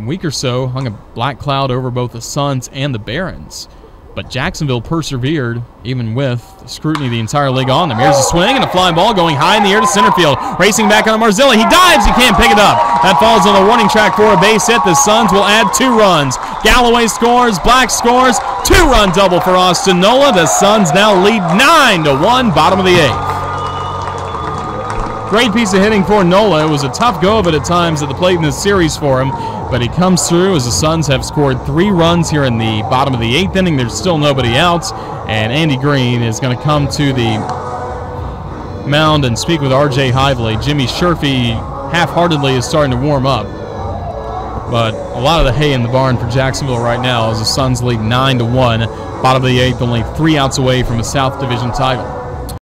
week or so hung a black cloud over both the Suns and the Barons. But Jacksonville persevered, even with the scrutiny the entire league on them. Here's a swing and a fly ball going high in the air to center field. Racing back on Marzilli. He dives. He can't pick it up. That falls on the warning track for a base hit. The Suns will add 2 runs. Galloway scores. Black scores. 2-run double for Austin Nola. The Suns now lead 9-1, bottom of the 8th. Great piece of hitting for Nola. It was a tough go of it at times at the plate in this series for him. But he comes through as the Suns have scored 3 runs here in the bottom of the 8th inning. There's still nobody out, and Andy Green is going to come to the mound and speak with R.J. Hively. Jimmy Scherfee half-heartedly is starting to warm up, but a lot of the hay in the barn for Jacksonville right now as the Suns lead 9-1, bottom of the 8th, only 3 outs away from a South Division title.